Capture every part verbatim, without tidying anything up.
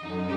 You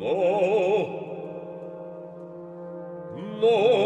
No, no, no.